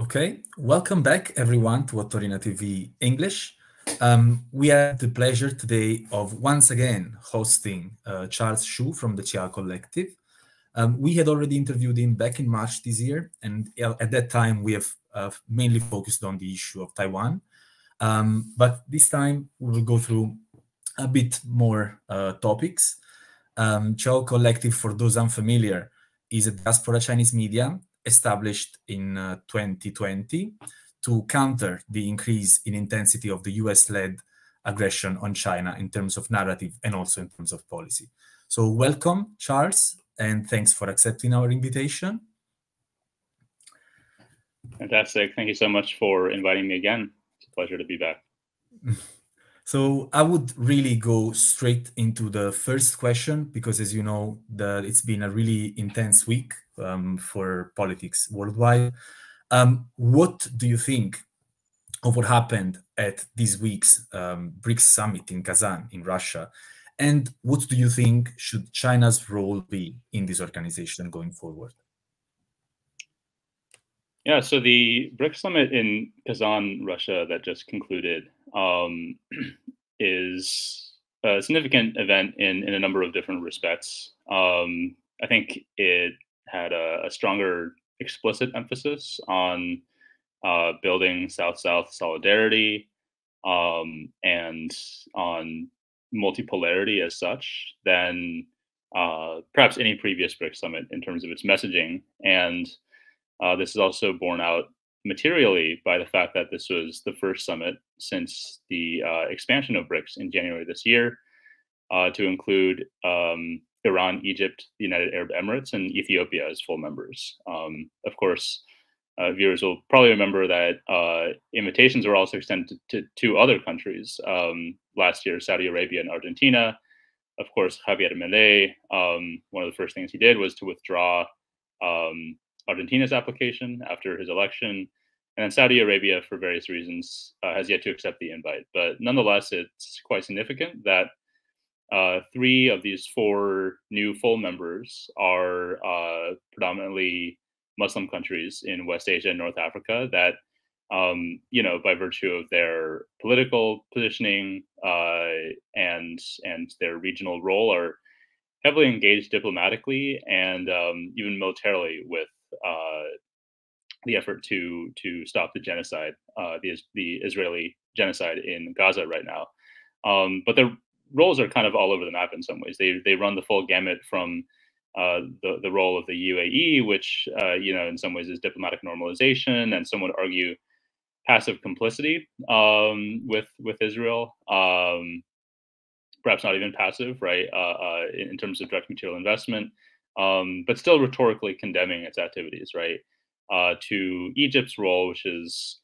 Okay, welcome back everyone to Ottolina TV English. We have the pleasure today of once again hosting Charles Xu from the Chiao Collective. We had already interviewed him back in March this year, and at that time we have mainly focused on the issue of Taiwan. But this time we will go through a bit more topics. Chiao Collective, for those unfamiliar, is a diaspora Chinese media established in 2020 to counter the increase in intensity of the US-led aggression on China in terms of narrative and also in terms of policy. So welcome, Charles, and thanks for accepting our invitation. Fantastic. Thank you so much for inviting me again. It's a pleasure to be back. So I would really go straight into the first question because, as you know, it's been a really intense week for politics worldwide. What do you think of what happened at this week's BRICS summit in Kazan, in Russia? And what do you think should China's role be in this organization going forward? Yeah, so the BRICS summit in Kazan, Russia, that just concluded is a significant event in a number of different respects. I think it had a stronger explicit emphasis on building South-South solidarity and on multipolarity as such than perhaps any previous BRICS summit in terms of its messaging. And this is also borne out materially by the fact that this was the first summit since the expansion of BRICS in January this year to include Iran, Egypt, the United Arab Emirates, and Ethiopia as full members. Of course, viewers will probably remember that invitations were also extended to two other countries last year, Saudi Arabia and Argentina. Of course, Javier Milei, one of the first things he did was to withdraw Argentina's application after his election, and then Saudi Arabia, for various reasons, has yet to accept the invite. But nonetheless, it's quite significant that three of these four new full members are predominantly Muslim countries in West Asia and North Africa that, you know, by virtue of their political positioning and their regional role, are heavily engaged diplomatically and even militarily with the effort to stop the genocide, the Israeli genocide in Gaza right now. But their roles are kind of all over the map in some ways. They run the full gamut from the role of the UAE, which you know, in some ways is diplomatic normalization, and some would argue passive complicity with Israel. Perhaps not even passive, right, in terms of direct material investment, but still rhetorically condemning its activities, right, to Egypt's role, which is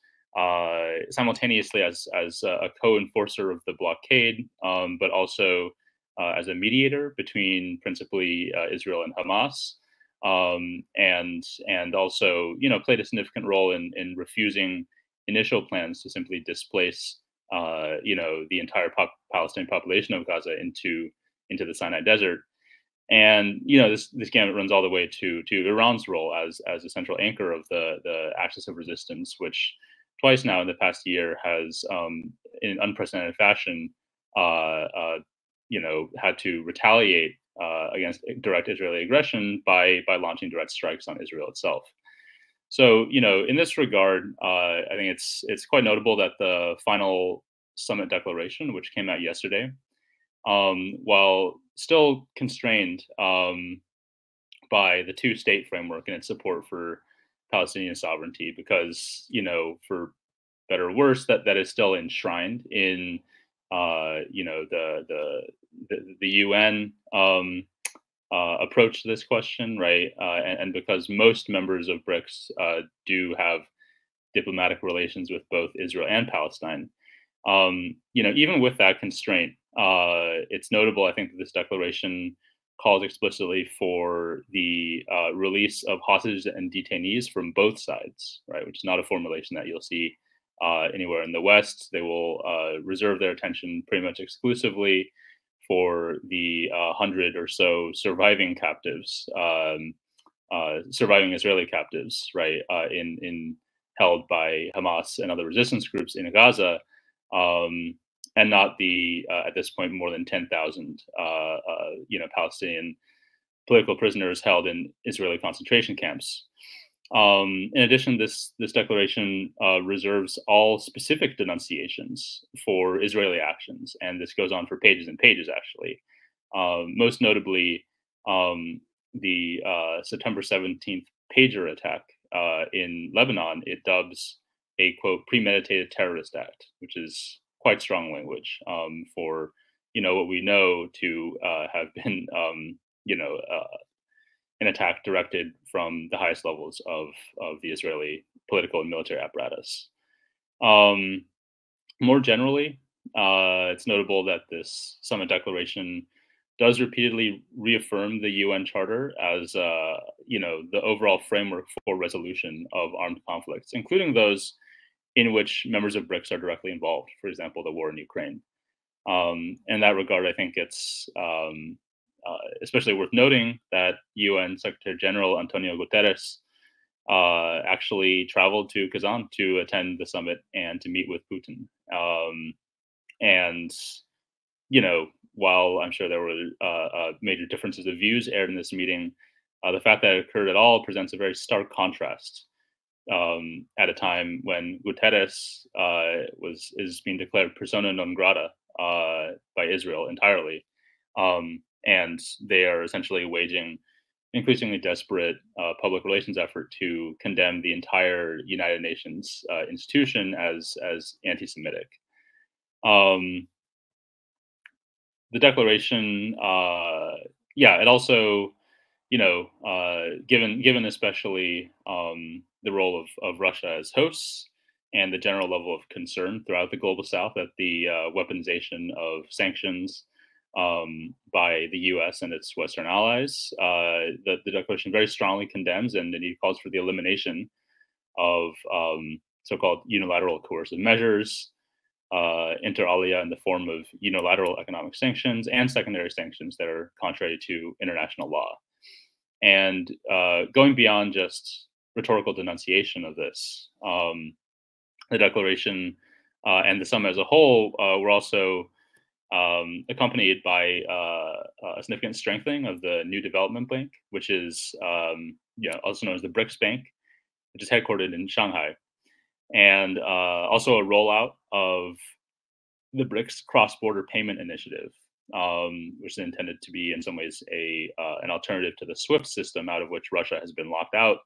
simultaneously as a co-enforcer of the blockade, but also as a mediator between principally Israel and Hamas, and also, you know, played a significant role in refusing initial plans to simply displace you know, the entire Palestinian population of Gaza into the Sinai Desert. And, you know, this gamut runs all the way to Iran's role as a central anchor of the axis of resistance, which twice now in the past year has, in an unprecedented fashion, you know, had to retaliate against direct Israeli aggression by launching direct strikes on Israel itself. So, you know, in this regard, I think it's quite notable that the final summit declaration, which came out yesterday, while still constrained by the two-state framework and its support for Palestinian sovereignty, because, you know, for better or worse, that is still enshrined in, you know, the UN approach to this question, right? And because most members of BRICS do have diplomatic relations with both Israel and Palestine, you know, even with that constraint, it's notable, I think, that this declaration calls explicitly for the release of hostages and detainees from both sides, right? Which is not a formulation that you'll see anywhere in the West. They will reserve their attention pretty much exclusively for the 100 or so surviving captives, surviving Israeli captives, right, in held by Hamas and other resistance groups in Gaza, and not the, at this point, more than 10,000 Palestinian political prisoners held in Israeli concentration camps. In addition, this declaration reserves all specific denunciations for Israeli actions, and this goes on for pages and pages, actually. Most notably, the September 17th pager attack in Lebanon, it dubs a, quote, premeditated terrorist act, which is quite strong language for, what we know to have been, an attack directed from the highest levels of the Israeli political and military apparatus. More generally, it's notable that this summit declaration does repeatedly reaffirm the UN Charter as, the overall framework for resolution of armed conflicts, including those in which members of BRICS are directly involved, for example, the war in Ukraine. In that regard, I think it's especially worth noting that UN Secretary General Antonio Guterres actually traveled to Kazan to attend the summit and to meet with Putin. While I'm sure there were major differences of views aired in this meeting, the fact that it occurred at all presents a very stark contrast at a time when Guterres is being declared persona non grata by Israel entirely. And they are essentially waging increasingly desperate public relations effort to condemn the entire United Nations institution as anti-Semitic. The declaration, it also, given especially the role of Russia as hosts and the general level of concern throughout the global South at the weaponization of sanctions by the U.S. and its Western allies, the declaration very strongly condemns and indeed calls for the elimination of so-called unilateral coercive measures, inter alia in the form of unilateral economic sanctions and secondary sanctions that are contrary to international law. And going beyond just rhetorical denunciation of this, the declaration and the summit as a whole were also accompanied by a significant strengthening of the New Development Bank, which is also known as the BRICS Bank, which is headquartered in Shanghai, and also a rollout of the BRICS Cross-Border Payment Initiative, which is intended to be in some ways an alternative to the SWIFT system, out of which Russia has been locked out,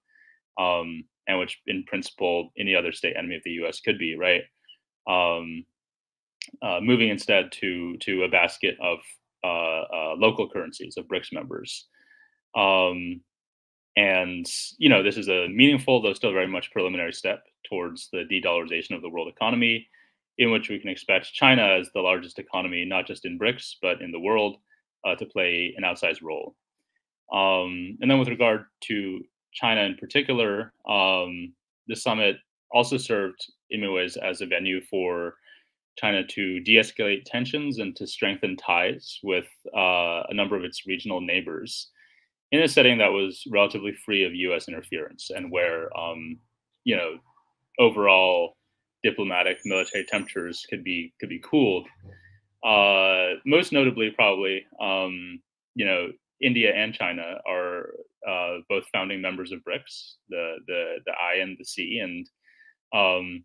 and which in principle any other state enemy of the U.S. could be, right? Moving instead to a basket of local currencies of BRICS members. This is a meaningful, though still very much preliminary step towards the de-dollarization of the world economy, in which we can expect China, as the largest economy, not just in BRICS, but in the world, to play an outsized role. And then with regard to China in particular, the summit also served in many ways as a venue for China to de-escalate tensions and to strengthen ties with a number of its regional neighbors in a setting that was relatively free of U.S. interference and where, overall diplomatic military temperatures could be cooled. Most notably, probably, India and China are both founding members of BRICS, the I and the C, and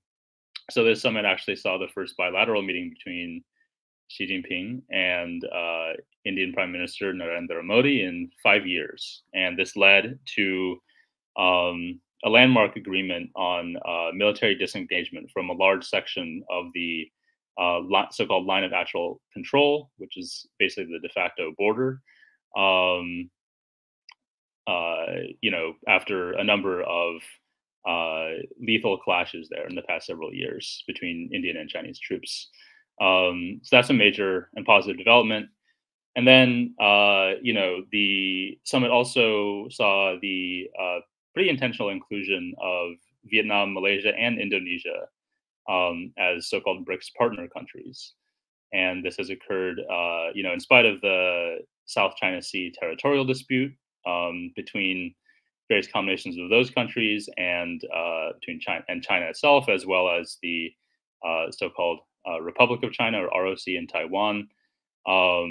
so this summit actually saw the first bilateral meeting between Xi Jinping and Indian Prime Minister Narendra Modi in 5 years. And this led to a landmark agreement on military disengagement from a large section of the so-called line of actual control, which is basically the de facto border, after a number of lethal clashes there in the past several years between Indian and Chinese troops. So that's a major and positive development. And then, the summit also saw the pretty intentional inclusion of Vietnam, Malaysia, and Indonesia as so-called BRICS partner countries. And this has occurred, in spite of the South China Sea territorial dispute between various combinations of those countries and between China and China itself, as well as the so-called Republic of China or ROC in Taiwan. So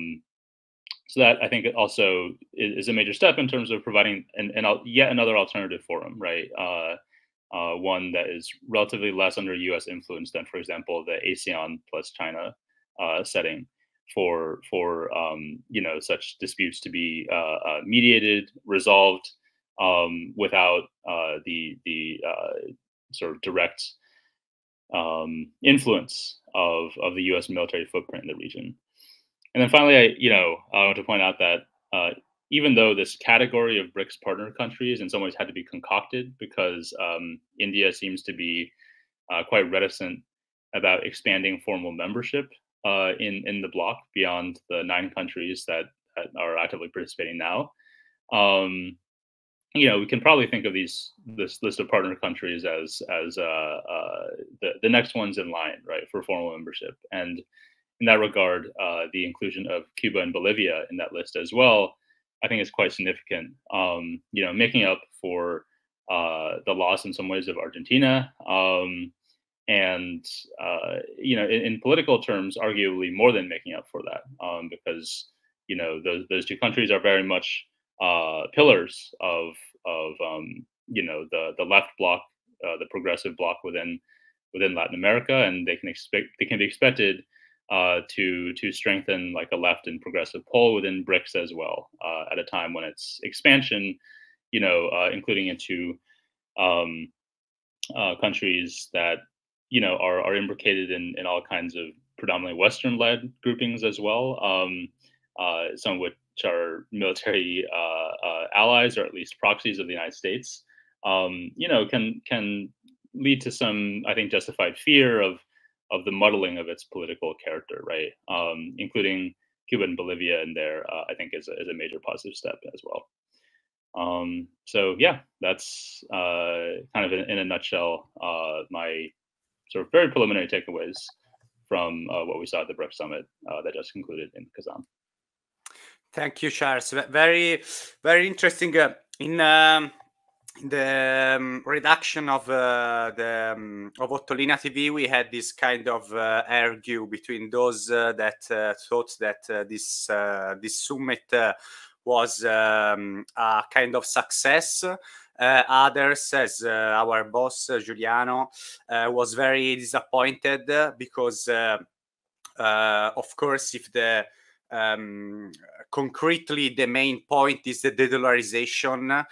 that I think also is a major step in terms of providing yet another alternative forum, right? One that is relatively less under U.S. influence than, for example, the ASEAN plus China setting for you know, such disputes to be mediated, resolved without the sort of direct influence of the U.S. military footprint in the region. And then finally, I want to point out that even though this category of BRICS partner countries in some ways had to be concocted because India seems to be quite reticent about expanding formal membership in the bloc beyond the 9 countries that are actively participating now, we can probably think of this list of partner countries as the next ones in line, right, for formal membership. And in that regard, the inclusion of Cuba and Bolivia in that list as well, I think, is quite significant. Making up for the loss in some ways of Argentina, in political terms, arguably more than making up for that, because those 2 countries are very much pillars of the left bloc, the progressive bloc within Latin America, and they can be expected to strengthen like a left and progressive pole within BRICS as well, at a time when its expansion, including into countries that are imbricated in all kinds of predominantly Western-led groupings as well, some of which are military allies or at least proxies of the United States, can lead to some, I think, justified fear of the muddling of its political character, right? Including Cuba and Bolivia in there, I think is a major positive step as well. So yeah, that's kind of in a nutshell, my sort of very preliminary takeaways from what we saw at the BRICS summit that just concluded in Kazan. Thank you, Charles. Very, very interesting. The reduction of of Ottolina TV, we had this kind of argue between those that thought that this summit was a kind of success. Others, as our boss Giuliano, was very disappointed because, of course, if the concretely the main point is the de-dollarization,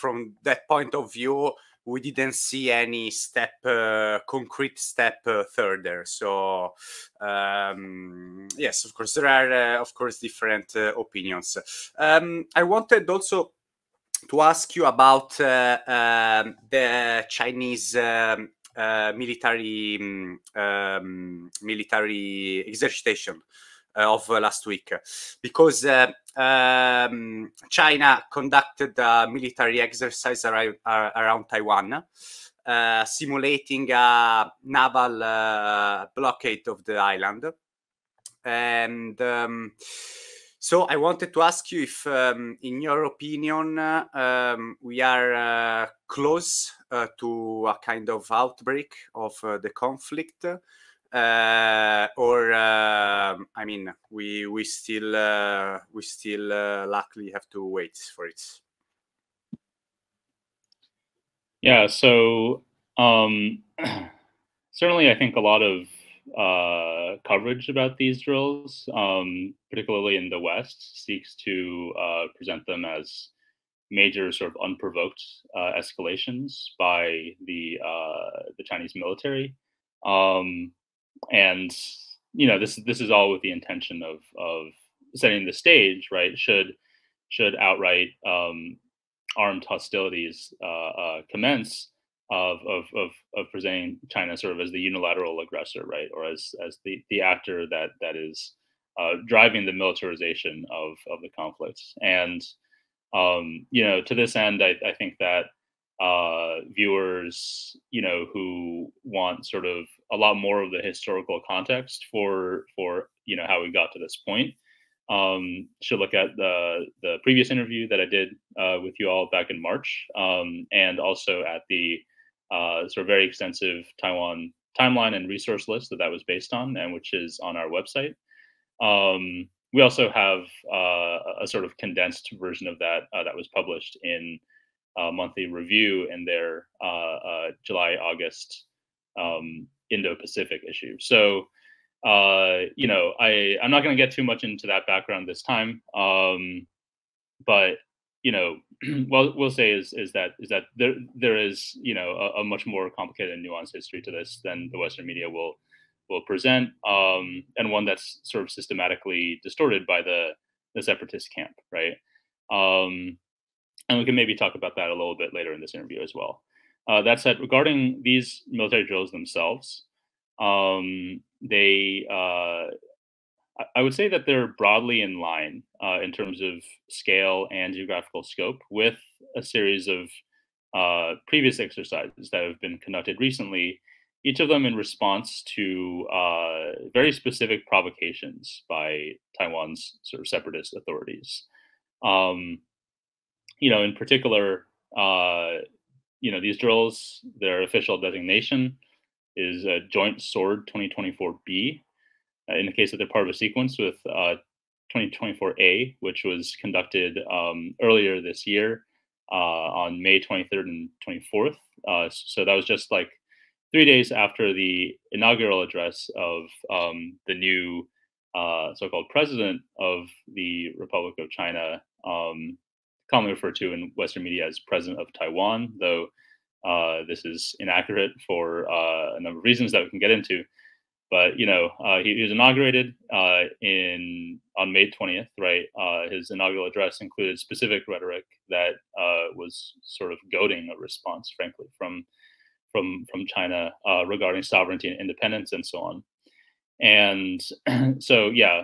from that point of view, we didn't see any step, concrete step further. So, yes, of course, there are, of course, different opinions. I wanted also to ask you about the Chinese military exercitation of last week, because China conducted a military exercise around Taiwan, simulating a naval blockade of the island. And so I wanted to ask you if, in your opinion, we are close to a kind of outbreak of the conflict. I mean, we still luckily have to wait for it. Yeah. So certainly, I think a lot of coverage about these drills, particularly in the West, seeks to present them as major sort of unprovoked escalations by the Chinese military. And this is all with the intention of setting the stage, right? Should outright armed hostilities commence, of presenting China sort of as the unilateral aggressor, right, or as the actor that is driving the militarization of the conflicts. And to this end, I think that viewers, who want sort of a lot more of the historical context for how we got to this point, should look at the previous interview that I did with you all back in March, and also at the sort of very extensive Taiwan timeline and resource list that was based on, and which is on our website. We also have a sort of condensed version of that that was published in Monthly Review in their July-August Indo-Pacific issue. So, you know, I'm not going to get too much into that background this time, but you know, what we'll say is that there is, you know, a much more complicated and nuanced history to this than the Western media will present, and one that's sort of systematically distorted by the separatist camp, right? And we can maybe talk about that a little bit later in this interview as well. That said, regarding these military drills themselves, I would say that they're broadly in line in terms of scale and geographical scope with a series of previous exercises that have been conducted recently, each of them in response to very specific provocations by Taiwan's sort of separatist authorities. You know, in particular, you know, these drills, their official designation is Joint Sword 2024B. In the case that they're part of a sequence with 2024A, which was conducted earlier this year on May 23rd and 24th. So that was just like 3 days after the inaugural address of the new so-called president of the Republic of China, commonly referred to in Western media as President of Taiwan, though this is inaccurate for a number of reasons that we can get into. But, you know, he was inaugurated on May 20th, right? His inaugural address included specific rhetoric that was sort of goading a response, frankly, from China regarding sovereignty and independence and so on. And so, yeah,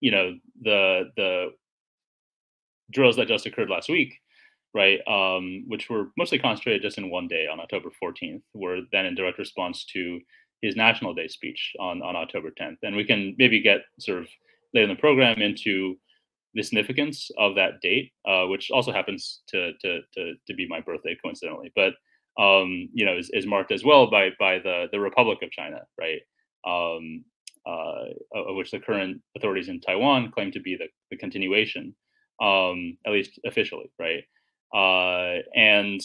you know, the drills that just occurred last week, right, which were mostly concentrated just in one day on October 14th, were then in direct response to his National Day speech on October 10th. And we can maybe get sort of later in the program into the significance of that date, which also happens to be my birthday, coincidentally, but, you know, is marked as well by the Republic of China, right? Of which the current authorities in Taiwan claim to be the continuation, at least officially, right? And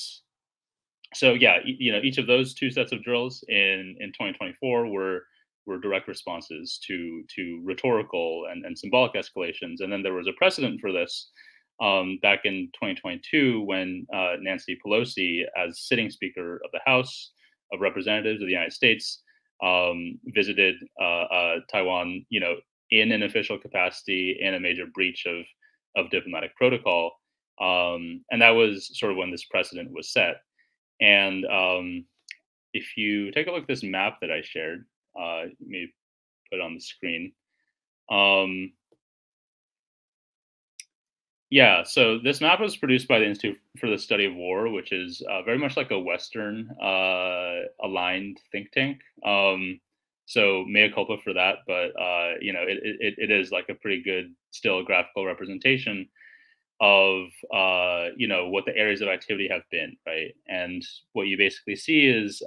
so yeah, you know, each of those two sets of drills in 2024 were direct responses to rhetorical and symbolic escalations. And then there was a precedent for this back in 2022 when Nancy Pelosi, as sitting Speaker of the House of Representatives of the United States, visited Taiwan, you know, in an official capacity in a major breach of diplomatic protocol, and that was sort of when this precedent was set. And if you take a look at this map that I shared, let me put it on the screen. Yeah, so this map was produced by the Institute for the Study of War, which is very much like a Western aligned think tank. So mea culpa for that, but you know, it is like a pretty good still graphical representation of you know, what the areas of activity have been, right? And what you basically see is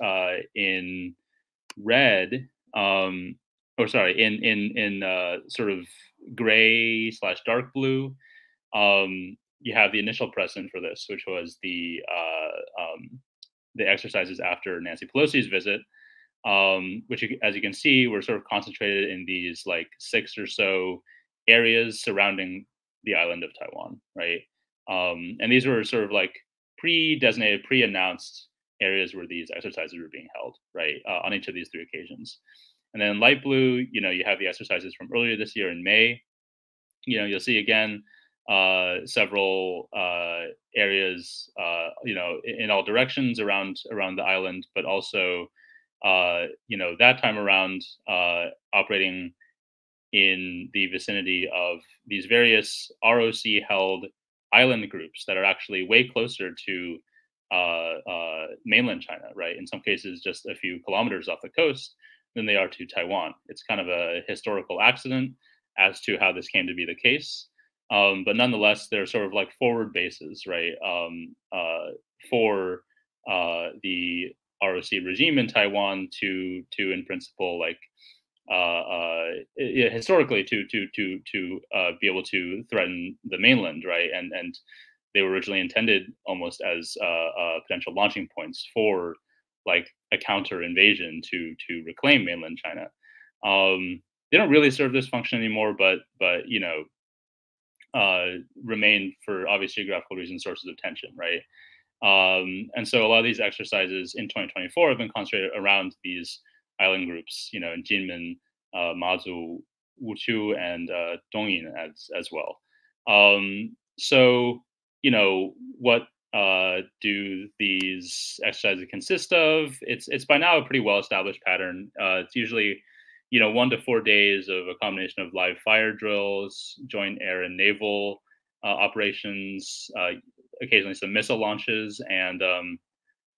in red, or sorry, in sort of gray / dark blue, you have the initial precedent for this, which was the exercises after Nancy Pelosi's visit, which, as you can see, were sort of concentrated in these like 6 or so areas surrounding the island of Taiwan, right? And these were sort of like pre-designated, pre-announced areas where these exercises were being held, right? On each of these 3 occasions. And then light blue, you know, you have the exercises from earlier this year in May. You know, you'll see again, several areas, you know, in all directions around the island, but also, you know, that time around operating in the vicinity of these various ROC-held island groups that are actually way closer to mainland China, right? In some cases, just a few kilometers off the coast than they are to Taiwan. It's kind of a historical accident as to how this came to be the case. But nonetheless, they're sort of like forward bases, right, for the ROC regime in Taiwan to in principle, like historically, to be able to threaten the mainland, right, and they were originally intended almost as potential launching points for like a counter invasion to reclaim mainland China. They don't really serve this function anymore, but you know, remain for obvious geographical reasons sources of tension, right? And so a lot of these exercises in 2024 have been concentrated around these island groups, you know, in Jinmen, Mazu, Wuchu, and Dongyin as well. So, you know, what do these exercises consist of? It's by now a pretty well-established pattern. It's usually, you know, 1 to 4 days of a combination of live fire drills, joint air and naval operations, occasionally some missile launches, and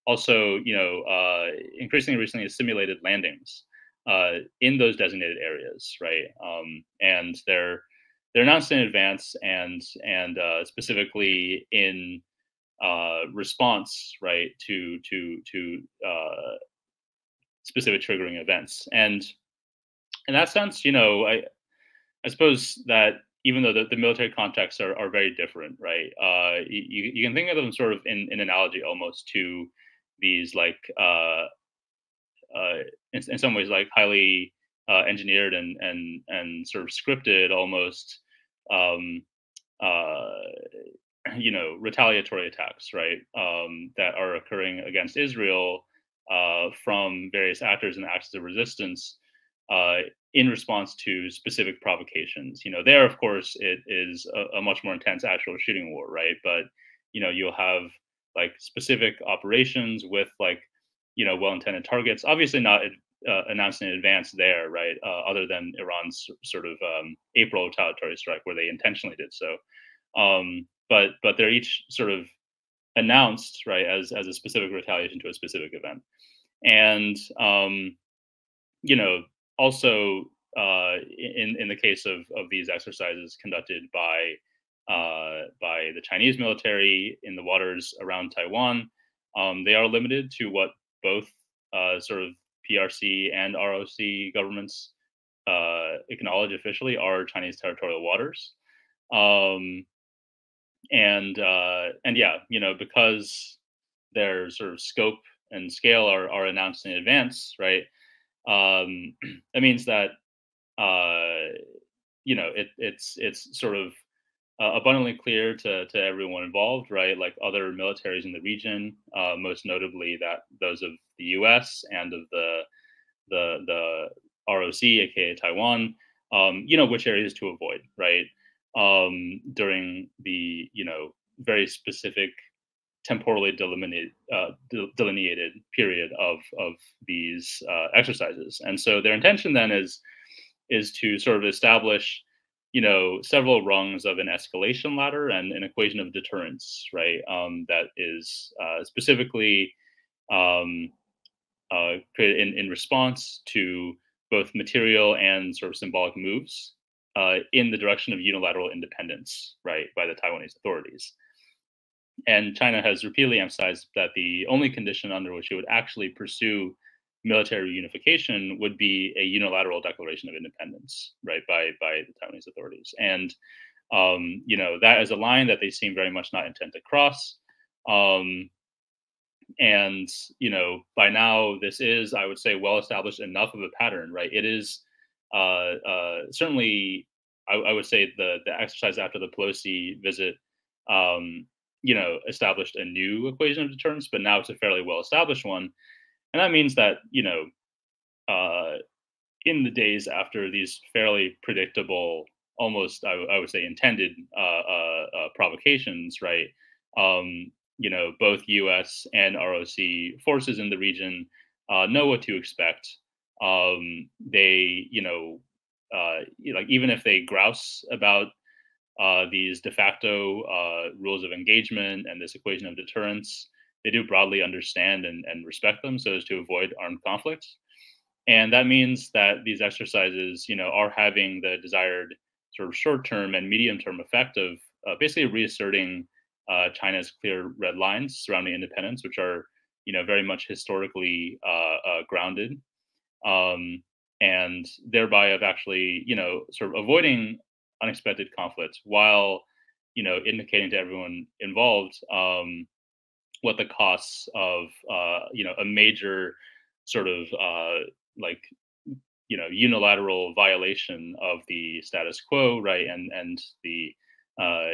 also, you know, increasingly recently simulated landings in those designated areas, right? And they're announced in advance and specifically in response, right, to specific triggering events. And in that sense, you know, I suppose that even though the military contexts are very different, right? You can think of them sort of in analogy almost to these like, in some ways, like highly engineered and sort of scripted almost, you know, retaliatory attacks, right? That are occurring against Israel from various actors and acts of resistance in response to specific provocations. You know, there, of course, it is a much more intense actual shooting war, right? But, you know, you'll have like specific operations with like, you know, well-intended targets, obviously not announced in advance there, right? Other than Iran's sort of April retaliatory strike where they intentionally did so. But they're each sort of announced, right, as a specific retaliation to a specific event. And, you know, also in the case of these exercises conducted by the Chinese military in the waters around Taiwan, they are limited to what both sort of PRC and ROC governments acknowledge officially are Chinese territorial waters. And yeah, you know, because their sort of scope and scale are announced in advance, right? That means that, you know, it's sort of abundantly clear to everyone involved, right? Like other militaries in the region, most notably that those of the U.S. and of the ROC, aka Taiwan, you know, which areas to avoid, right? During the, you know, very specific temporally delineated period of these exercises. And so their intention then is to sort of establish, you know, several rungs of an escalation ladder and an equation of deterrence, right? That is specifically created in response to both material and sort of symbolic moves in the direction of unilateral independence, right, by the Taiwanese authorities. And China has repeatedly emphasized that the only condition under which it would actually pursue military unification would be a unilateral declaration of independence, right, by the Taiwanese authorities. And, you know, that is a line that they seem very much not intent to cross. And, you know, by now, this is, I would say, well-established enough of a pattern, right? It is certainly, I would say, the exercise after the Pelosi visit, you know, established a new equation of deterrence, but now it's a fairly well-established one. And that means that, you know, in the days after these fairly predictable, almost, I would say, intended provocations, right, you know, both U.S. and ROC forces in the region know what to expect. They, you know, like even if they grouse about these de facto rules of engagement and this equation of deterrence, they do broadly understand and respect them so as to avoid armed conflict. And that means that these exercises, you know, are having the desired sort of short-term and medium-term effect of basically reasserting China's clear red lines surrounding independence, which are, you know, very much historically grounded, and thereby of actually, you know, sort of avoiding unexpected conflicts while, you know, indicating to everyone involved what the costs of, you know, a major sort of like, you know, unilateral violation of the status quo, right, and the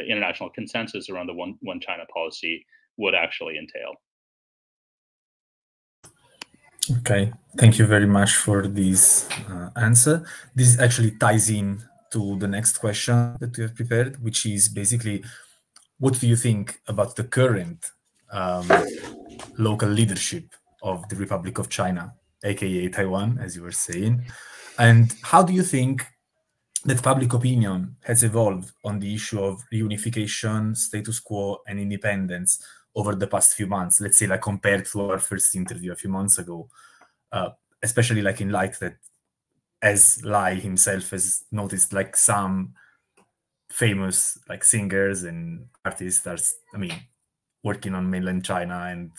international consensus around the one China policy would actually entail. Okay, thank you very much for this answer. This actually ties in to the next question that we have prepared, which is basically, what do you think about the current local leadership of the Republic of China, aka Taiwan, as you were saying? And how do you think that public opinion has evolved on the issue of reunification, status quo, and independence over the past few months, let's say, like compared to our first interview a few months ago, especially like in light that, as Lai himself has noticed, like some famous like singers and artists are, I mean, working on mainland China and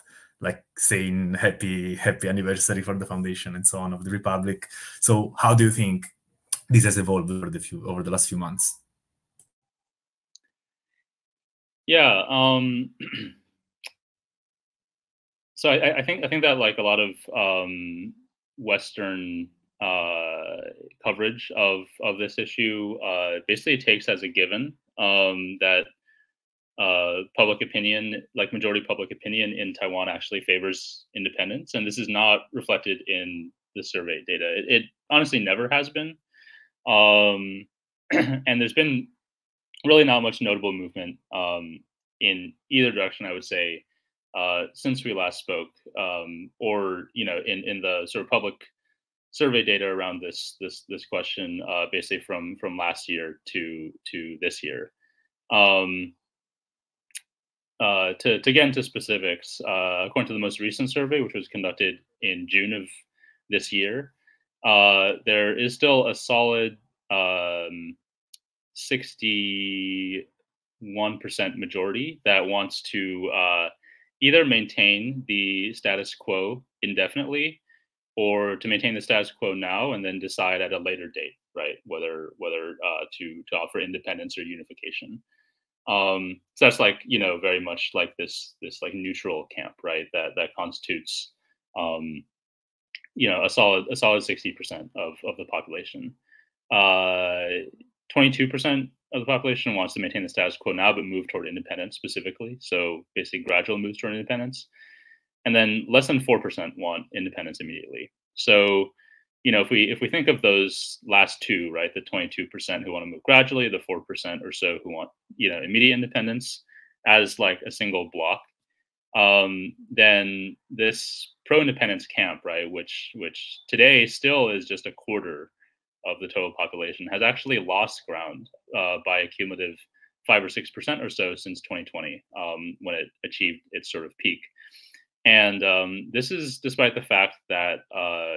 like saying happy anniversary for the foundation and so on of the Republic. So how do you think this has evolved over the last few months? Yeah. So I think that like a lot of Western coverage of this issue basically takes as a given that public opinion, like majority public opinion in Taiwan, actually favors independence, and this is not reflected in the survey data. It honestly never has been, and there's been really not much notable movement in either direction, I would say. Since we last spoke, or, you know, in the sort of public survey data around this question, basically from last year to this year. To get into specifics, according to the most recent survey, which was conducted in June of this year, there is still a solid 61% majority that wants to either maintain the status quo indefinitely, or to maintain the status quo now and then decide at a later date, right, whether to offer independence or unification. So that's like, you know, very much like this like neutral camp, right, that constitutes, you know, a solid 60% of the population. 22% of the population wants to maintain the status quo now, but move toward independence specifically. So basically gradual moves toward independence. And then less than 4% want independence immediately. So, you know, if we think of those last two, right, the 22% who want to move gradually, the 4% or so who want, you know, immediate independence as like a single block, then this pro-independence camp, right, which today still is just a quarter of the total population, has actually lost ground by a cumulative 5 or 6% or so since 2020, when it achieved its sort of peak. And this is despite the fact that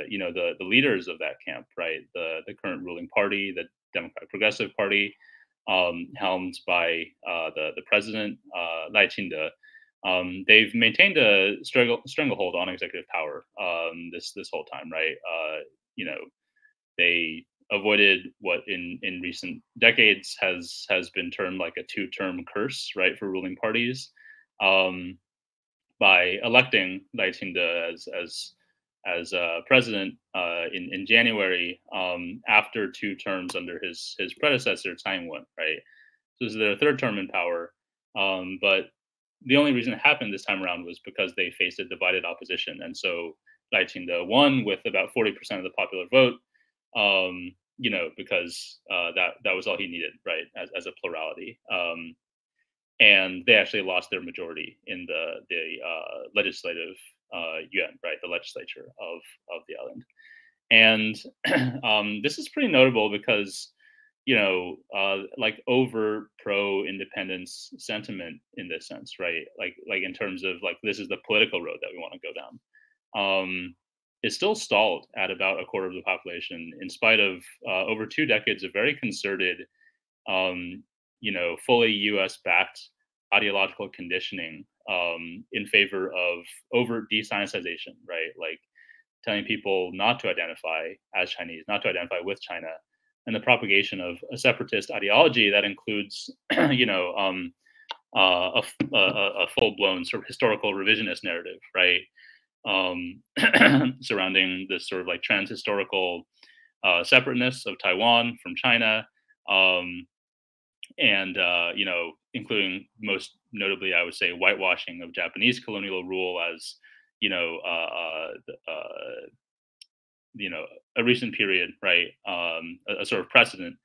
you know, the leaders of that camp, right, the current ruling party, the Democratic Progressive Party, helmed by the president, Lai Ching-te, they've maintained a stranglehold on executive power this whole time, right? You know, they avoided what in recent decades has been termed like a two-term curse, right, for ruling parties, by electing Lai Ching-te as president in January, after two terms under his predecessor Tsai Ing-wen, right? So this is their third term in power, but the only reason it happened this time around was because they faced a divided opposition, and so Lai Ching-te won with about 40% of the popular vote. You know, because that was all he needed, right, as a plurality. And they actually lost their majority in the legislative yuan, right, the legislature of the island. And this is pretty notable because, you know, like over pro-independence sentiment in this sense, right, like in terms of like this is the political road that we want to go down. Is still stalled at about a quarter of the population, in spite of over 2 decades of very concerted fully US-backed ideological conditioning in favor of overt de-Sinicization, right? Like telling people not to identify as Chinese, not to identify with China, and the propagation of a separatist ideology that includes, a full-blown sort of historical revisionist narrative, right? Surrounding this sort of like trans-historical separateness of Taiwan from China, including most notably, I would say, whitewashing of Japanese colonial rule as, a recent period, right? A sort of precedent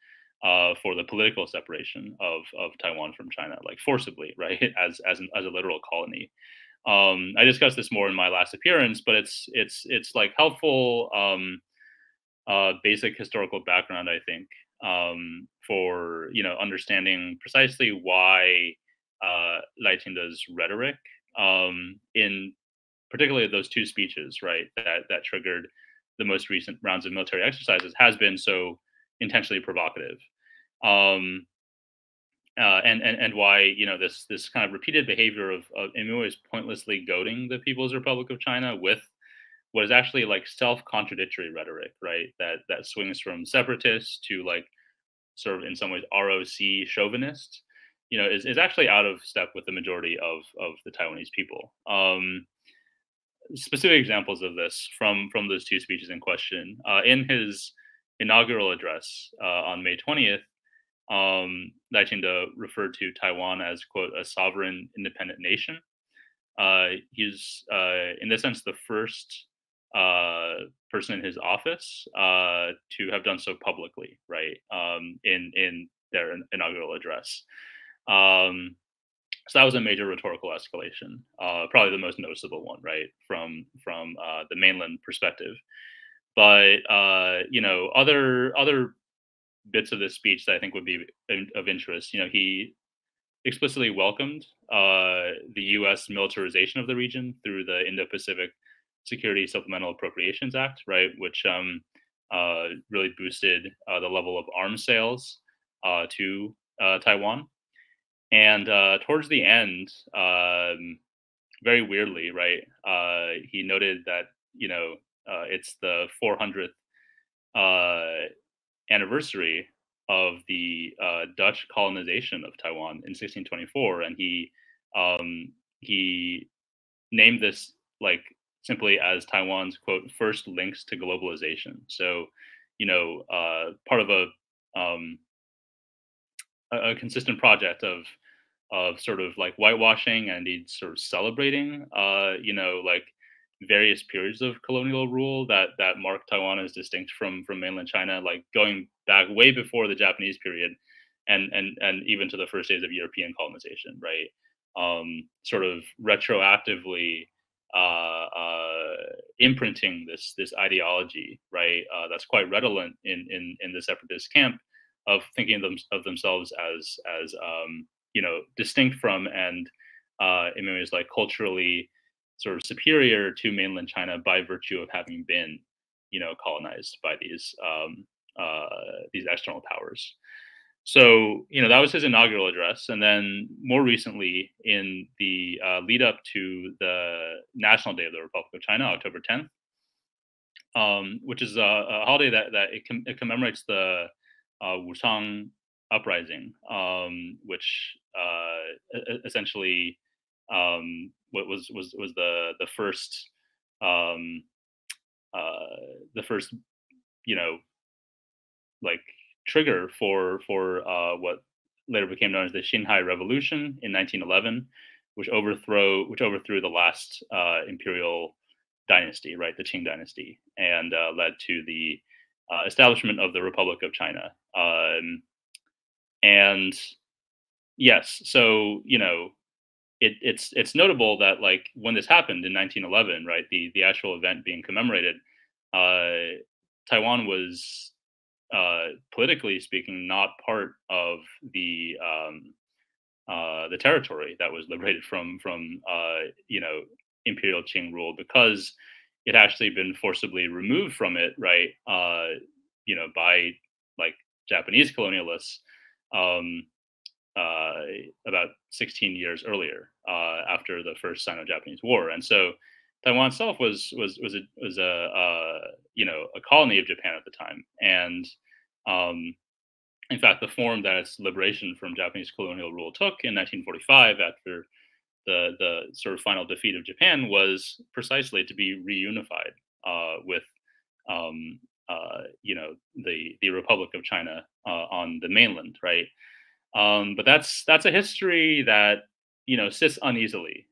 for the political separation of Taiwan from China, like forcibly, right? As a literal colony. I discussed this more in my last appearance, but it's like helpful basic historical background, I think, for understanding precisely why Lai Ching-te's rhetoric in particularly those two speeches, right, that triggered the most recent rounds of military exercises has been so intentionally provocative, and why this kind of repeated behavior of in many ways pointlessly goading the People's Republic of China with what is actually like self-contradictory rhetoric, right? That swings from separatist to like sort of in some ways ROC chauvinist, is actually out of step with the majority of the Taiwanese people. Specific examples of this from those two speeches in question. In his inaugural address on May 20th, Lai Ching-te referred to Taiwan as, quote, a sovereign independent nation. He's, in this sense, the first person in his office to have done so publicly, right, in their inaugural address. So that was a major rhetorical escalation, probably the most noticeable one, right, from the mainland perspective. But other bits of this speech that I think would be of interest. He explicitly welcomed the U.S. militarization of the region through the Indo-Pacific Security Supplemental Appropriations Act, right, which really boosted the level of arms sales to Taiwan. And towards the end, very weirdly, right, he noted that, it's the 400th anniversary of the Dutch colonization of Taiwan in 1624, and he named this like simply as Taiwan's, quote, first links to globalization. So, part of a consistent project of sort of like whitewashing and indeed sort of celebrating, like various periods of colonial rule that marked Taiwan as distinct from mainland China, like going back way before the Japanese period, and even to the first days of European colonization, right? Sort of retroactively imprinting this ideology, right? That's quite redolent in the separatist camp of thinking of themselves as distinct from and in many ways like culturally sort of superior to mainland China by virtue of having been, colonized by these external powers. So, that was his inaugural address. And then more recently in the lead up to the National Day of the Republic of China, October 10th, which is a holiday that it commemorates the Wuchang uprising, which essentially was the first trigger for what later became known as the Xinhai Revolution in 1911, which overthrew the last imperial dynasty, right, the Qing dynasty, and led to the establishment of the Republic of China. And yes, so it's notable that like when this happened in 1911, right, the actual event being commemorated, Taiwan was politically speaking not part of the territory that was liberated from imperial Qing rule, because it had actually been forcibly removed from it, right, by like Japanese colonialists about 16 years earlier, after the first Sino-Japanese War. And so Taiwan itself was a colony of Japan at the time. And in fact, the form that its liberation from Japanese colonial rule took in 1945, after the sort of final defeat of Japan, was precisely to be reunified with the Republic of China on the mainland, right? But that's a history that, you know, sits uneasily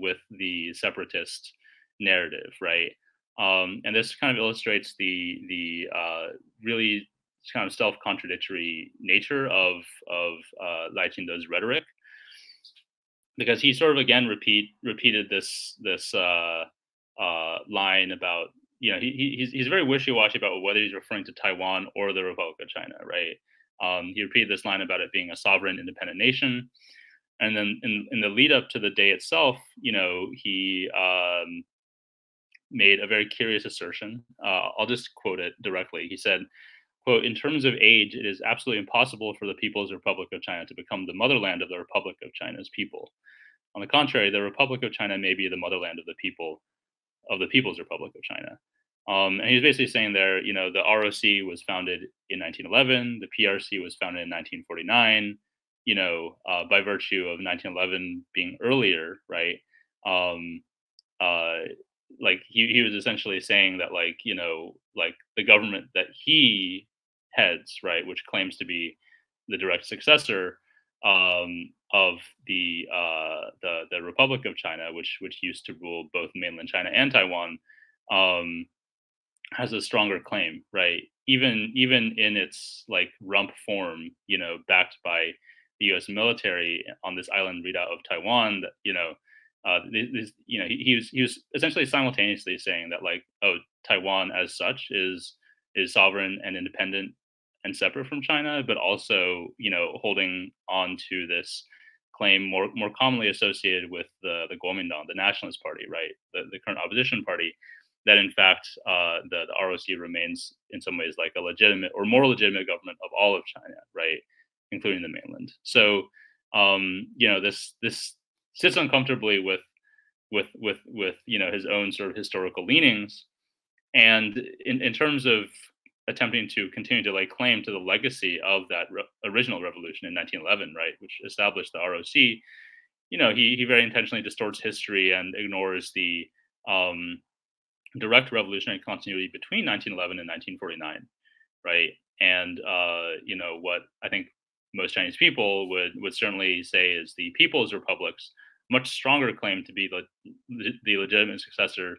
with the separatist narrative, right? And this kind of illustrates the really kind of self-contradictory nature of Lai Ching-te's rhetoric, because he sort of again repeated this line about, you know, he's very wishy-washy about whether he's referring to Taiwan or the Republic of China, right? He repeated this line about it being a sovereign, independent nation, and then in the lead up to the day itself, you know, he made a very curious assertion. I'll just quote it directly. He said, quote, "In terms of age, it is absolutely impossible for the People's Republic of China to become the motherland of the Republic of China's people. On the contrary, the Republic of China may be the motherland of the people of the People's Republic of China." And he's basically saying there, you know, the ROC was founded in 1911, the PRC was founded in 1949, you know, by virtue of 1911 being earlier, right? Like he was essentially saying that, like, you know, like the government that he heads, right, which claims to be the direct successor of the Republic of China, which used to rule both mainland China and Taiwan, has a stronger claim, right? Even in its like rump form, you know, backed by the U.S. military on this island readout of Taiwan, that, you know, he was essentially simultaneously saying that, like, oh, Taiwan as such is sovereign and independent and separate from China, but also, you know, holding on to this claim more commonly associated with the Guomindang, the Nationalist Party, right, the current opposition party, that in fact the ROC remains in some ways like a legitimate or more legitimate government of all of China, right, including the mainland. So you know, this sits uncomfortably with you know, his own sort of historical leanings, and in terms of attempting to continue to lay claim to the legacy of that original revolution in 1911, right, which established the ROC. You know, he very intentionally distorts history and ignores the direct revolutionary continuity between 1911 and 1949, right? And you know, what I think most Chinese people would certainly say is the People's Republic's much stronger claim to be the legitimate successor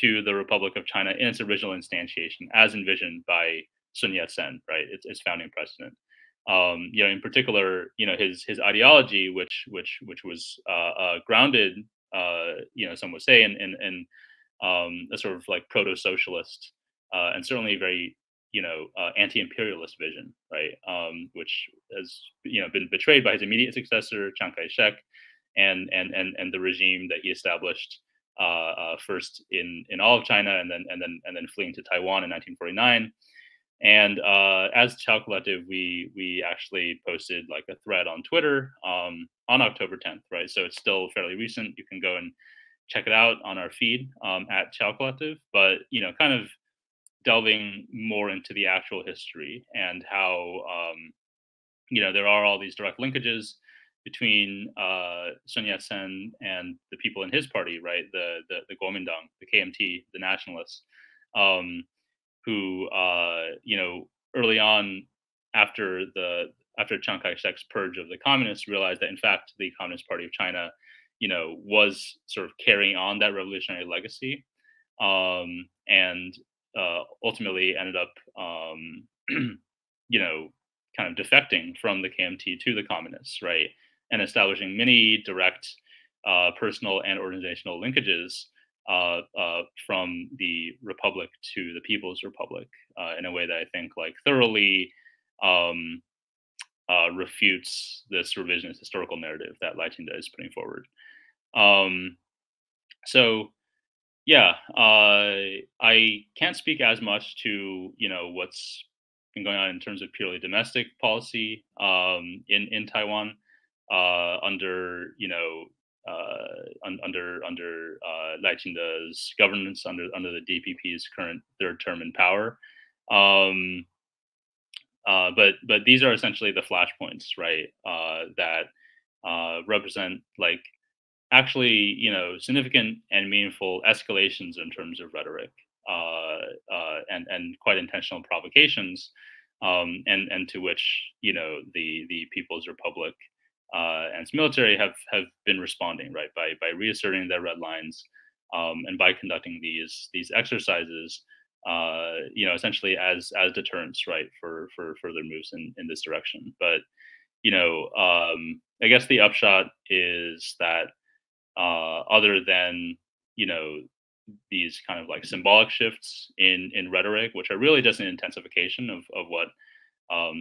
to the Republic of China in its original instantiation, as envisioned by Sun Yat-sen, right, its founding president. You know, in particular, you know, his ideology, which was grounded, you know, some would say, in a sort of like proto-socialist and certainly very, you know, anti-imperialist vision, right, which has, you know, been betrayed by his immediate successor, Chiang Kai-shek, and the regime that he established first in all of China, and then fleeing to Taiwan in 1949. And as Chiao Collective, we actually posted like a thread on Twitter on October 10th, right? So it's still fairly recent. You can go and check it out on our feed at Chiao Collective. But, you know, kind of delving more into the actual history and how you know, there are all these direct linkages between Sun Yat-sen and the people in his party, right? The Guomindang, the KMT, the nationalists, who you know, early on after Chiang Kai-shek's purge of the communists, realized that in fact the Communist Party of China, you know, was sort of carrying on that revolutionary legacy, and ultimately ended up you know, kind of defecting from the KMT to the communists, right? And establishing many direct personal and organizational linkages from the Republic to the People's Republic in a way that I think like thoroughly refutes this revisionist historical narrative that Lai Ching-te is putting forward. So yeah, I can't speak as much to, you know, what's been going on in terms of purely domestic policy in Taiwan under, you know, under Lai Ching-te's governance, under the DPP's current third term in power. But these are essentially the flashpoints, right? That represent, like, actually, you know, significant and meaningful escalations in terms of rhetoric, and quite intentional provocations, and to which, you know, the People's Republic and its military have been responding, right, by reasserting their red lines, and by conducting these exercises, you know, essentially as deterrence, right, for further moves in this direction. But, you know, I guess the upshot is that other than, you know, these kind of like symbolic shifts in rhetoric, which are really just an intensification of what,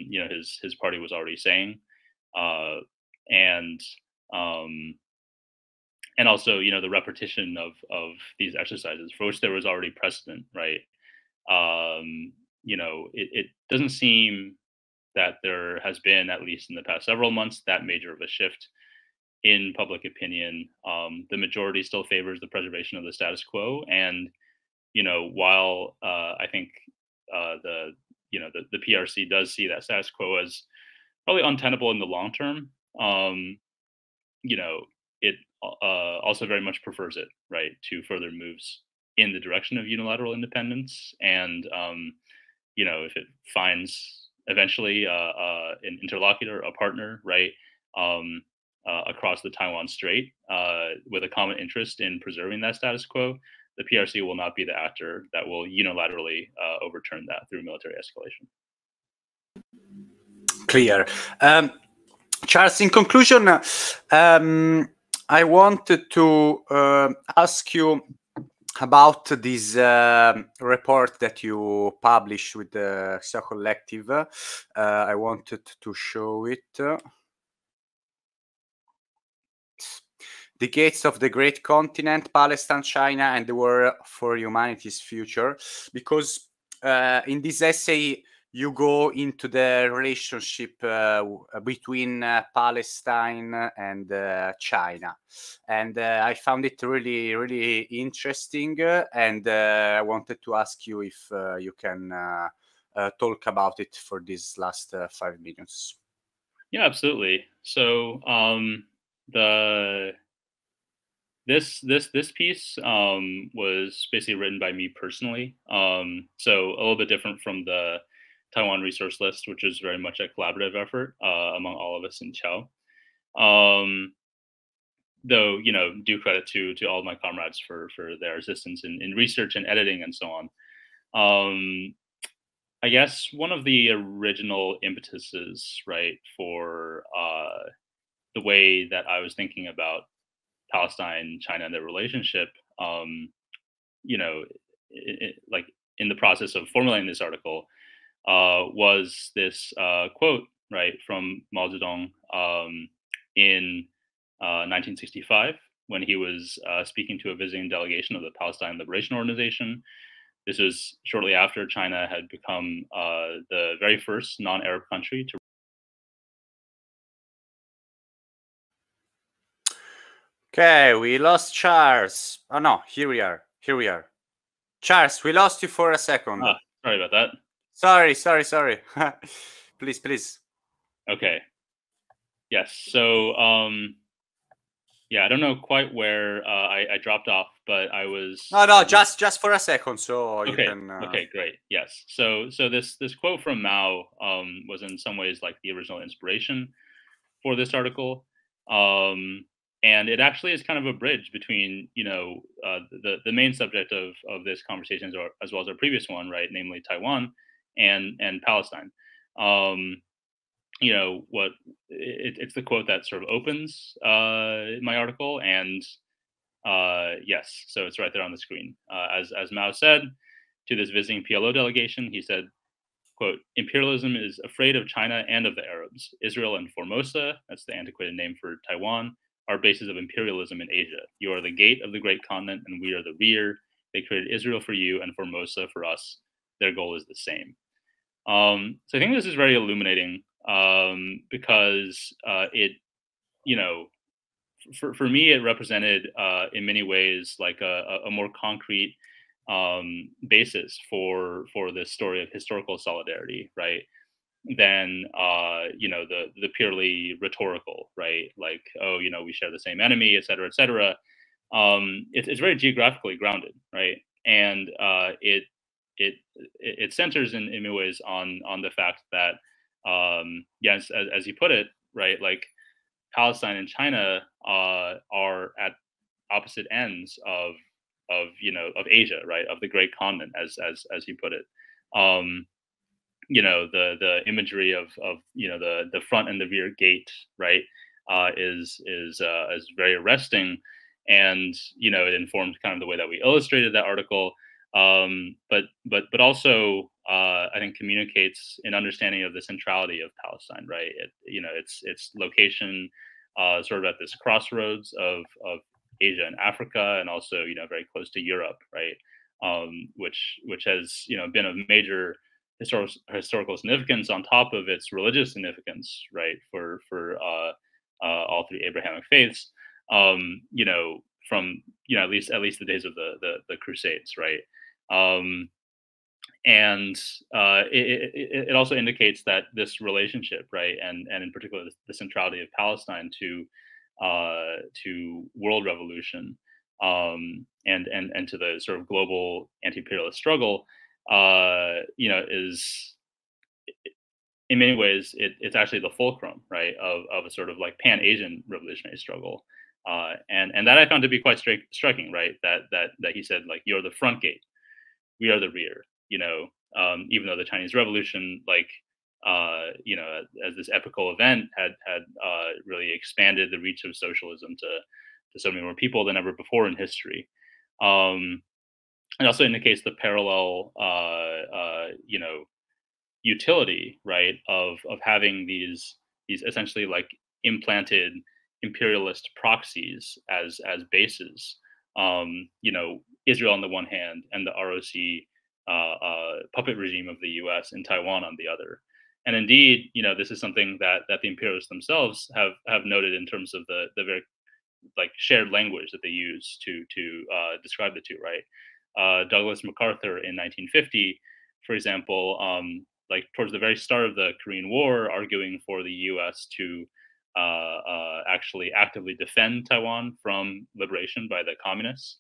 you know, his party was already saying, and also, you know, the repetition of these exercises for which there was already precedent, right? You know, it doesn't seem that there has been, at least in the past several months, that major of a shift in public opinion. The majority still favors the preservation of the status quo, and, you know, while I think the PRC does see that status quo as probably untenable in the long term, you know, it also very much prefers it, right, to further moves in the direction of unilateral independence. And, you know, if it finds eventually an interlocutor, a partner, right, across the Taiwan Strait, with a common interest in preserving that status quo, the PRC will not be the actor that will unilaterally overturn that through military escalation. Clear. Charles, in conclusion, I wanted to ask you about this report that you published with the Chiao Collective. I wanted to show it. The Gates of the Great Continent, Palestine, China, and the War for Humanity's Future. Because in this essay, you go into the relationship between Palestine and China. And I found it really, really interesting. And I wanted to ask you if you can talk about it for these last 5 minutes. Yeah, absolutely. So this piece was basically written by me personally. So a little bit different from the Taiwan resource list, which is very much a collaborative effort among all of us in Chiao. Though, you know, due credit to all my comrades for their assistance in research and editing and so on. I guess one of the original impetuses, right, for the way that I was thinking about Palestine, China, and their relationship, you know, like in the process of formulating this article, was this quote, right, from Mao Zedong in 1965, when he was speaking to a visiting delegation of the Palestine Liberation Organization. This was shortly after China had become the very first non-Arab country to. Okay, we lost Charles. Oh no, here we are. Here we are. Charles, we lost you for a second. Ah, sorry about that. Sorry. please. Okay. Yes. So, yeah, I don't know quite where I dropped off, but I was. No, just for a second. So okay. You can. Okay, great. Yes. So this quote from Mao was in some ways like the original inspiration for this article, and it actually is kind of a bridge between, you know, the main subject of this conversation, as well as our previous one, right, namely Taiwan and Palestine. You know, what it's the quote that sort of opens my article, and yes, so it's right there on the screen. As Mao said to this visiting PLO delegation, he said, quote, "Imperialism is afraid of China and of the Arabs. Israel and Formosa," that's the antiquated name for Taiwan, "are bases of imperialism in Asia. You are the gate of the great continent, and we are the rear. They created Israel for you and Formosa for us. Their goal is the same." So I think this is very illuminating because it, you know, for me, it represented in many ways like a more concrete basis for this story of historical solidarity, right? Than you know, the purely rhetorical, right? Like, oh, you know, we share the same enemy, et cetera, et cetera. It's very geographically grounded, right? And it centers in many ways on the fact that yes, as you put it, right, like Palestine and China are at opposite ends of you know, of Asia, right, of the great continent, as you put it. You know, the imagery of you know, the front and the rear gate, right, is very arresting, and you know, it informed kind of the way that we illustrated that article. But also I think communicates an understanding of the centrality of Palestine, right? It, you know, its location sort of at this crossroads of Asia and Africa, and also, you know, very close to Europe, right? Which has, you know, been of major historical significance on top of its religious significance, right? For all three Abrahamic faiths, you know, from, you know, at least the days of the Crusades, right? And it also indicates that this relationship, right, and in particular the centrality of Palestine to world revolution, and to the sort of global anti-imperialist struggle, you know, is in many ways it's actually the fulcrum, right, of a sort of like pan-Asian revolutionary struggle. And that I found to be quite striking, right? That he said, like, you're the front gate, we are the rear. You know, even though the Chinese Revolution, like, you know, as this epical event had really expanded the reach of socialism to so many more people than ever before in history. It also indicates the parallel, you know, utility, right, of having these essentially like implanted imperialist proxies as bases. You know, Israel on the one hand, and the ROC puppet regime of the U.S. in Taiwan on the other. And indeed, you know, this is something that the imperialists themselves have noted in terms of the very like shared language that they use to describe the two, right? Douglas MacArthur in 1950, for example, like towards the very start of the Korean War, arguing for the U.S. to actually actively defend Taiwan from liberation by the communists.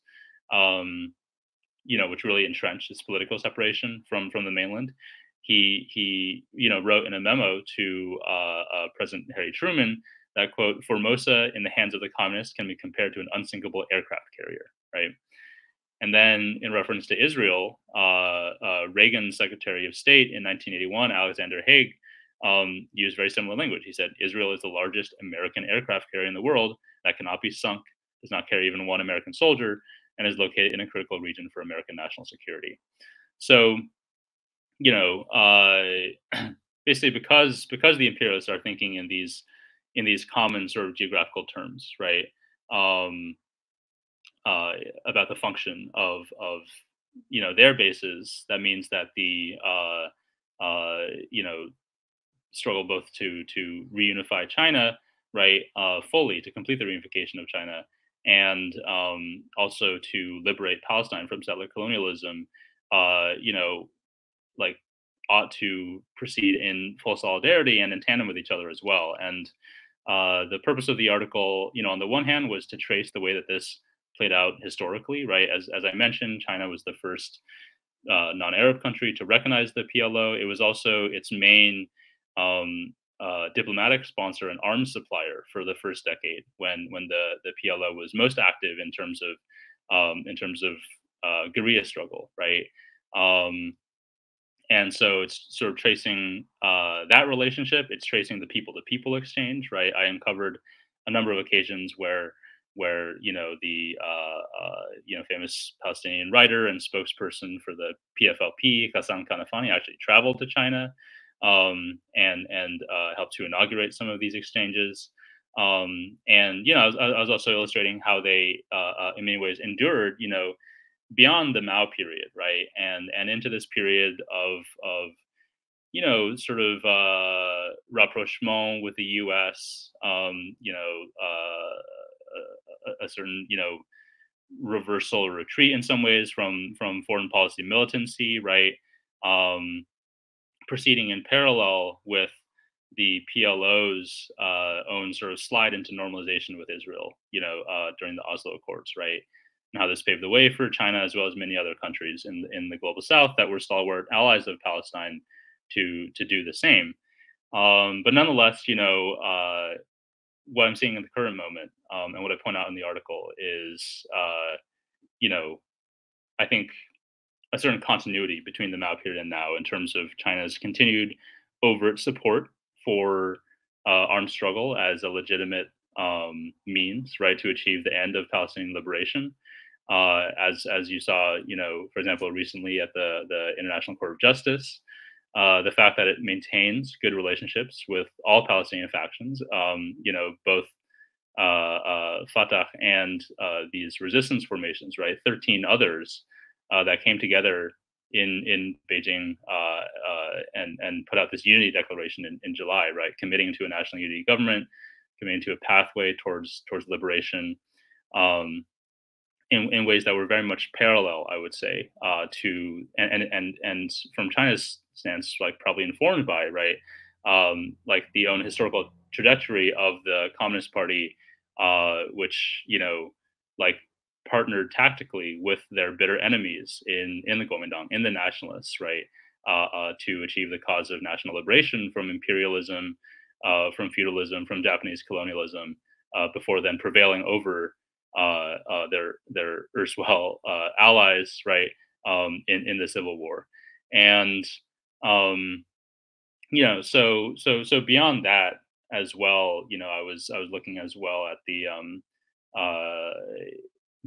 You know, which really entrenched its political separation from the mainland. He you know, wrote in a memo to President Harry Truman that, quote, Formosa in the hands of the communists can be compared to an unsinkable aircraft carrier, right? And then in reference to Israel, Reagan's Secretary of State in 1981, Alexander Haig, used very similar language. He said, Israel is the largest American aircraft carrier in the world that cannot be sunk, does not carry even one American soldier, and is located in a critical region for American national security. So, you know, basically because the imperialists are thinking in these common sort of geographical terms, right, about the function of you know, their bases, that means that the you know, struggle both to reunify China, right, fully to complete the reunification of China, and also to liberate Palestine from settler colonialism, you know, like ought to proceed in full solidarity and in tandem with each other as well. And the purpose of the article, you know, on the one hand was to trace the way that this played out historically, right? As I mentioned, China was the first non-Arab country to recognize the PLO. It was also its main diplomatic sponsor and arms supplier for the first decade, when the PLO was most active in terms of guerrilla struggle, right? And so it's sort of tracing that relationship. It's tracing the people-to-people exchange, right? I uncovered a number of occasions where you know, the you know, famous Palestinian writer and spokesperson for the PFLP, Hassan Kanafani, actually traveled to China. And helped to inaugurate some of these exchanges. And, you know, I was also illustrating how they, in many ways, endured, you know, beyond the Mao period, right? And into this period of sort of rapprochement with the U.S., a certain, reversal or retreat in some ways from foreign policy militancy, right? Proceeding in parallel with the PLO's own sort of slide into normalization with Israel, during the Oslo Accords, right? And how this paved the way for China, as well as many other countries in the global South that were stalwart allies of Palestine, to do the same. But nonetheless, what I'm seeing in the current moment, and what I point out in the article is, I think a certain continuity between the Mao period and now in terms of China's continued overt support for armed struggle as a legitimate means, right, to achieve the end of Palestinian liberation. As you saw, for example, recently at the International Court of Justice, the fact that it maintains good relationships with all Palestinian factions, both Fatah and these resistance formations, right? 13 others that came together in Beijing and put out this unity declaration in July, right? Committing to a national unity government, committing to a pathway towards liberation, in ways that were very much parallel, I would say, to and from China's stance, like probably informed by, right, like the own historical trajectory of the Communist Party, which like partnered tactically with their bitter enemies in the Guomindang, in the nationalists, right, to achieve the cause of national liberation from imperialism, from feudalism, from Japanese colonialism, before then prevailing over their erstwhile allies, right, in the Civil War. And so beyond that as well, I was looking as well at the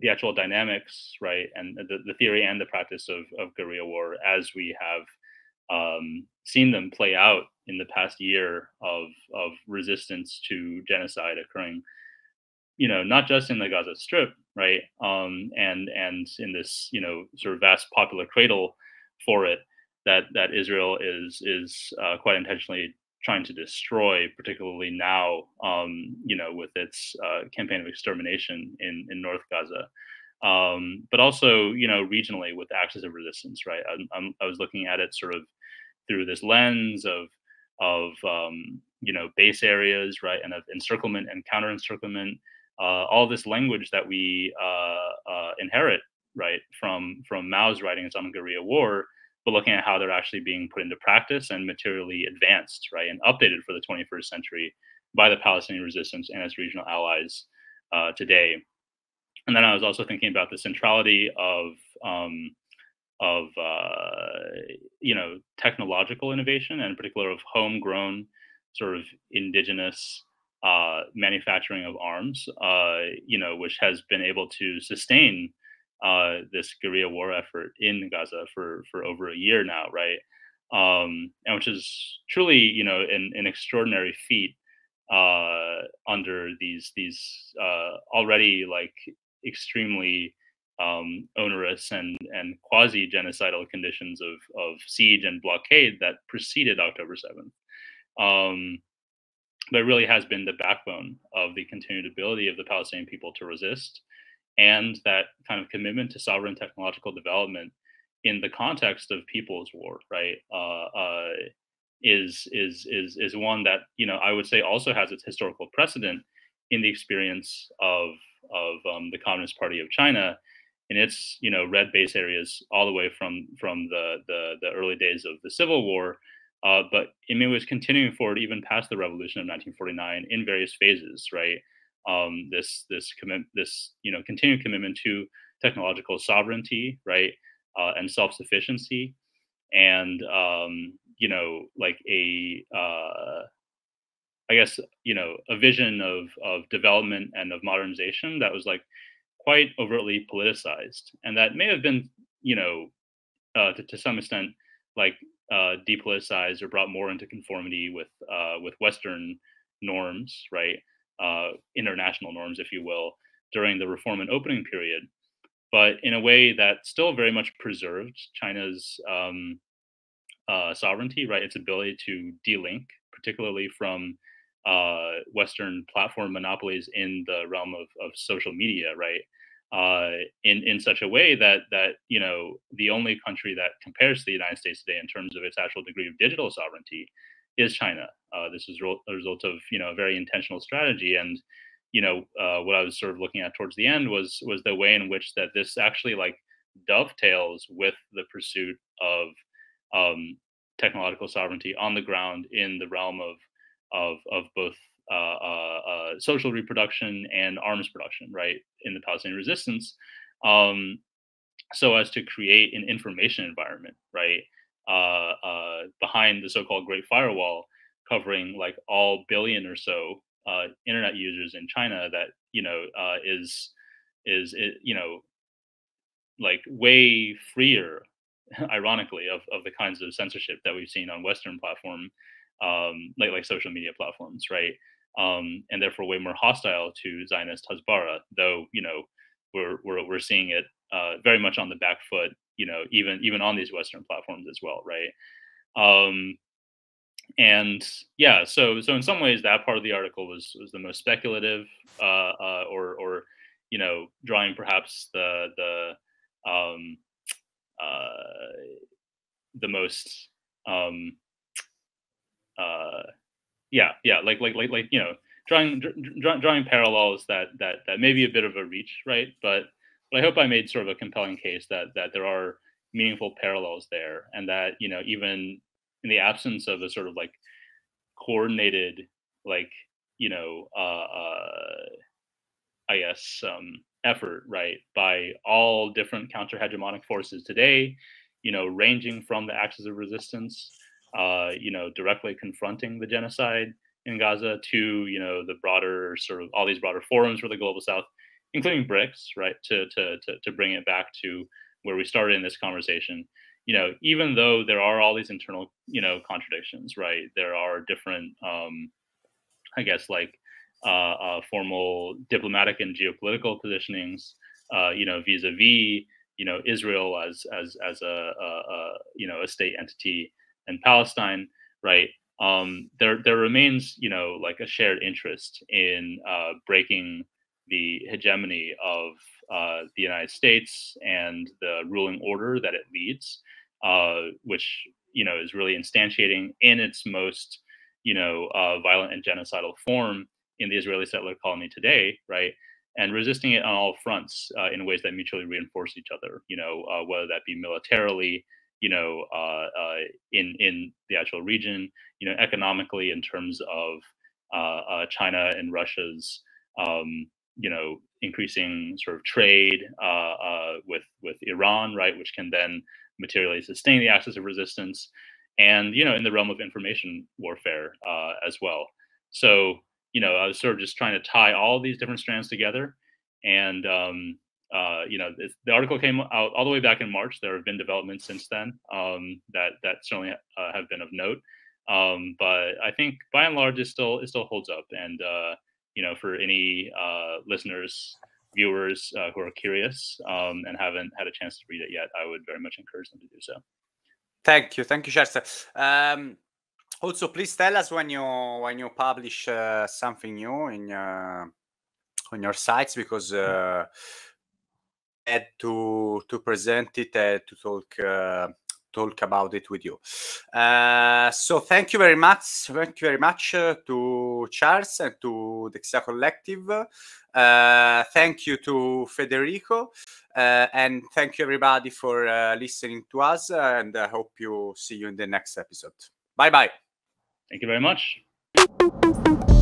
actual dynamics, right, and the theory and the practice of guerrilla war as we have seen them play out in the past year of resistance to genocide occurring, not just in the Gaza Strip, right, and in this sort of vast popular cradle for it that Israel is quite intentionally trying to destroy, particularly now, with its campaign of extermination in North Gaza, but also regionally with axis of resistance, right? I was looking at it sort of through this lens of base areas, right, and of encirclement and counter encirclement, all this language that we inherit, right, from Mao's writings on guerrilla war, but looking at how they're actually being put into practice and materially advanced, right, and updated for the 21st century by the Palestinian resistance and its regional allies today. And then I was also thinking about the centrality of technological innovation, and in particular of homegrown sort of indigenous manufacturing of arms, which has been able to sustain this guerrilla war effort in Gaza for over a year now, right? And which is truly, an extraordinary feat under these already like extremely onerous and quasi genocidal conditions of siege and blockade that preceded October 7th. But it really has been the backbone of the continued ability of the Palestinian people to resist, and that kind of commitment to sovereign technological development in the context of people's war, right, is one that, I would say also has its historical precedent in the experience of the Communist Party of China in its, red base areas all the way from the early days of the Civil War, but it was continuing forward even past the revolution of 1949 in various phases, right? This continued commitment to technological sovereignty, right, and self-sufficiency, and a vision of development and of modernization that was like quite overtly politicized, and that may have been to some extent like depoliticized or brought more into conformity with Western norms, right? International norms, if you will, during the reform and opening period, but in a way that still very much preserved China's sovereignty, right? Its ability to delink, particularly from Western platform monopolies in the realm of social media, right? In such a way that you know, the only country that compares to the United States today in terms of its actual degree of digital sovereignty is China. This is a result of, you know, a very intentional strategy. And, you know, what I was sort of looking at towards the end was the way in which that this actually like dovetails with the pursuit of technological sovereignty on the ground in the realm of both social reproduction and arms production, right, in the Palestinian resistance, so as to create an information environment, right, behind the so-called Great Firewall, covering like all billion or so internet users in China. That, you know, is you know, like way freer, ironically, of the kinds of censorship that we've seen on Western platform, like social media platforms, right? And therefore way more hostile to Zionist Hasbara, though, you know, we're seeing it very much on the back foot, you know, even on these Western platforms as well, right? And yeah, so in some ways that part of the article was the most speculative, or you know, drawing perhaps the most like you know, drawing parallels that may be a bit of a reach, right? But I hope I made sort of a compelling case that there are meaningful parallels there, and that, you know, even in the absence of a sort of like coordinated, like, you know, I guess effort, right, by all different counter-hegemonic forces today, you know, ranging from the axis of resistance, you know, directly confronting the genocide in Gaza, to, you know, the broader sort of all these broader forums for the global south, including BRICS, right, to bring it back to where we started in this conversation. You know, even though there are all these internal, you know, contradictions, right, there are different, I guess, like formal diplomatic and geopolitical positionings, you know, vis-a-vis, you know, Israel as a you know, a state entity, and Palestine, right? There remains, you know, like a shared interest in breaking the hegemony of the United States and the ruling order that it leads, which, you know, is really instantiating in its most, you know, violent and genocidal form in the Israeli settler colony today, right? And resisting it on all fronts in ways that mutually reinforce each other, you know, whether that be militarily, you know, in the actual region, you know, economically in terms of China and Russia's, you know, increasing sort of trade with Iran, right, which can then materially sustain the axis of resistance, and, you know, in the realm of information warfare as well. So, you know, I was sort of just trying to tie all these different strands together, and you know, the article came out all the way back in March. There have been developments since then that certainly have been of note, but I think by and large it still holds up. And you know, for any listeners, viewers who are curious and haven't had a chance to read it yet, I would very much encourage them to do so. Thank you, Charles. Also, please tell us when you publish something new in on your sites, because had to present it, to talk about it with you. So thank you very much. Thank you very much to Charles and to the Chiao Collective. Thank you to Federico, and thank you everybody for listening to us. And I hope you see you in the next episode. Bye bye. Thank you very much.